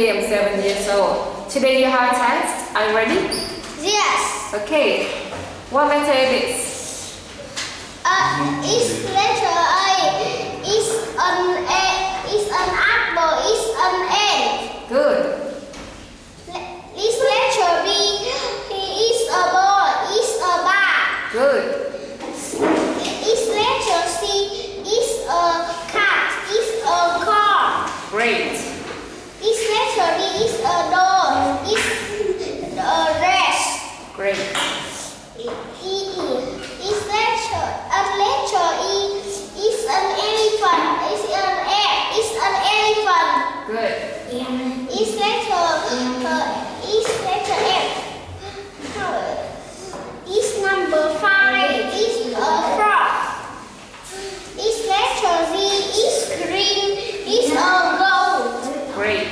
Okay, I'm 7 years old. Today you have a test. Are you ready? Yes. Okay. What letter it is? It's letter A. It's an A. It's an apple. It's an A. Good. It's letter B. It's a ball. It's a bar. Good. It's letter C. It's a cat. It's a car. Great. It's letter D, it's a door, it's a rest. Great. It's letter E, it's an elephant, it's an egg, it's an elephant. Good. Yeah. It's letter F. It's number 5, it's a frog. It's letter Z, it's green, it's a gold. Great.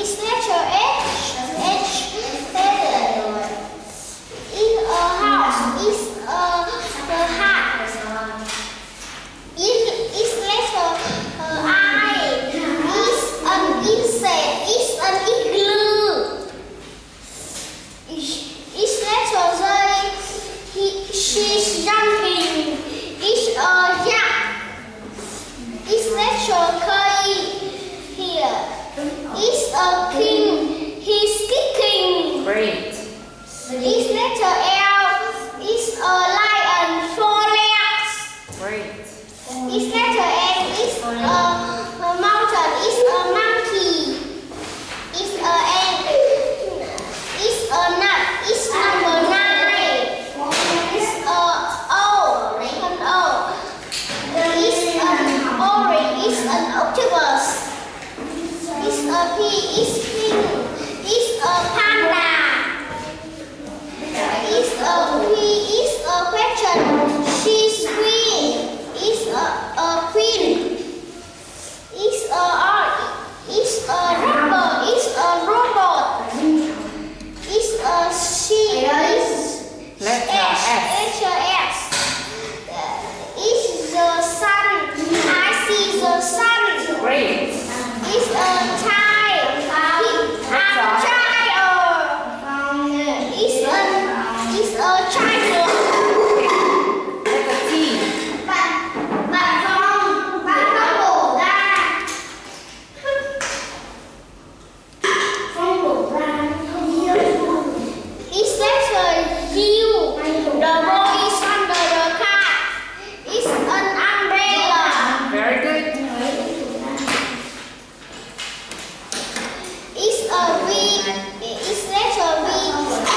It's letter H. It's a house. It's a hat. It's letter I. It's an insect. It's an igloo. It's letter Z. She's jumping. It's a yak. It's letter K. Here. It's a king. He's kicking. Great. It's letter L. It's a lion. 4 legs. Great. It's letter M. It's a mountain. It's a monkey. It's a egg. It's a nut. It's number 9. It's a O. An O. It's an orange. It's an octopus. It's a pea, it's pink, it's a panda. It's a pea, it's a question, she's queen, it's a queen. It's a art, it's a rubber, it's a robot. It's a sheep, it's H-S. It's the sun, I see the sun. Great. It's a child. A child. It's a child. Letter T. It's letter U. The ball is under the car. It's an umbrella. Very good. It's letter V, it's a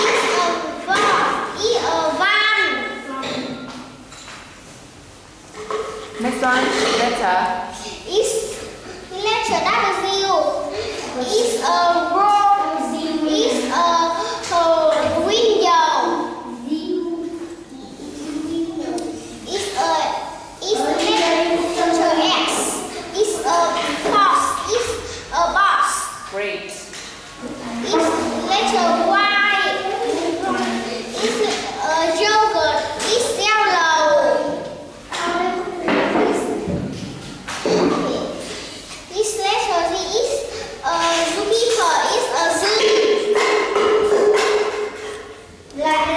van. Next one, letter. It's letter W. It's a road. It's a window. It's letter X. It's a box. It's a box. Great. It's letter Y. It's a yogurt. It's yellow. It's letter Z. It's a zookeeper. It's a zoo.